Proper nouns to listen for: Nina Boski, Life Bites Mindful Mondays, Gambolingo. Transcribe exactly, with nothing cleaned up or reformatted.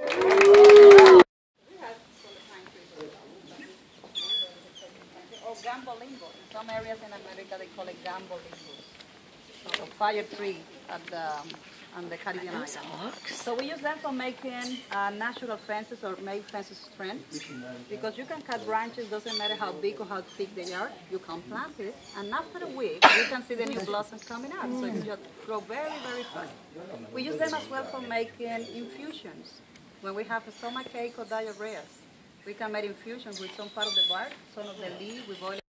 Or Gambolingo. In some areas in America they call it Gambolingo. So fire tree at the, on the Caribbean islands. So we use them for making uh, natural fences or make fences strength, because you can cut branches, doesn't matter how big or how thick they are, you can plant it, and after a week you can see the new blossoms coming out, so it just grow very, very fast. We use them as well for making infusions. When we have a stomachache or diarrhea, we can make infusions with some part of the bark, some of the leaf, we boil